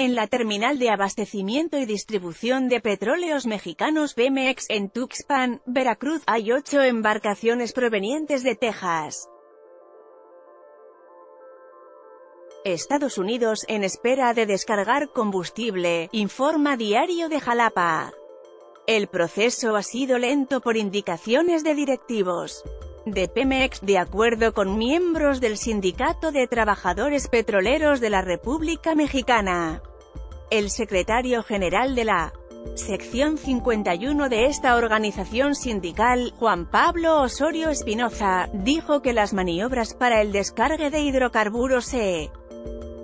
en la terminal de abastecimiento y distribución de petróleos mexicanos Pemex, en Tuxpan, Veracruz, hay 8 embarcaciones provenientes de Texas, Estados Unidos, en espera de descargar combustible, informa Diario de Xalapa. El proceso ha sido lento por indicaciones de directivos de Pemex, de acuerdo con miembros del Sindicato de Trabajadores Petroleros de la República Mexicana. El secretario general de la sección 51 de esta organización sindical, Juan Pablo Osorio Espinoza, dijo que las maniobras para el descargue de hidrocarburos se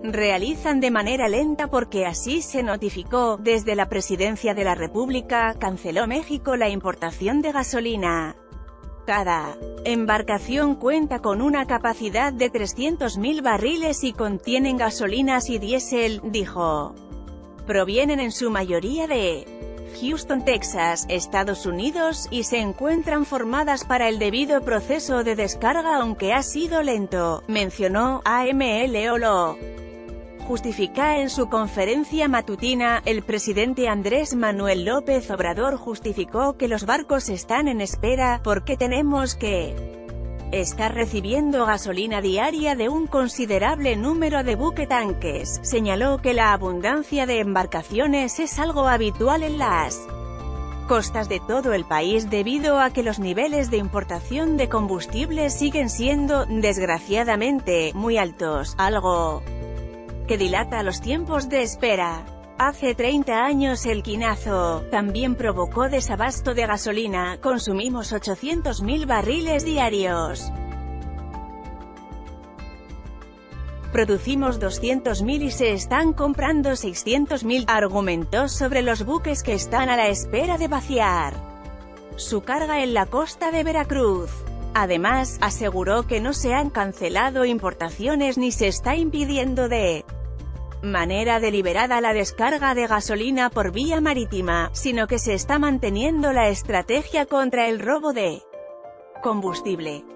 realizan de manera lenta porque así se notificó desde la presidencia de la República. Canceló México la importación de gasolina. Cada embarcación cuenta con una capacidad de 300.000 barriles y contienen gasolinas y diésel, dijo. Provienen en su mayoría de Houston, Texas, Estados Unidos, y se encuentran formadas para el debido proceso de descarga, aunque ha sido lento, mencionó. AMLO lo justifica en su conferencia matutina. El presidente Andrés Manuel López Obrador justificó que los barcos están en espera, porque tenemos que estar recibiendo gasolina diaria de un considerable número de buquetanques. Señaló que la abundancia de embarcaciones es algo habitual en las costas de todo el país debido a que los niveles de importación de combustible siguen siendo, desgraciadamente, muy altos, algo que dilata los tiempos de espera. Hace 30 años el quinazo también provocó desabasto de gasolina, consumimos 800.000 barriles diarios. Producimos 200.000 y se están comprando 600.000, argumentó sobre los buques que están a la espera de vaciar su carga en la costa de Veracruz. Además, aseguró que no se han cancelado importaciones ni se está impidiendo de manera deliberada la descarga de gasolina por vía marítima, sino que se está manteniendo la estrategia contra el robo de combustible.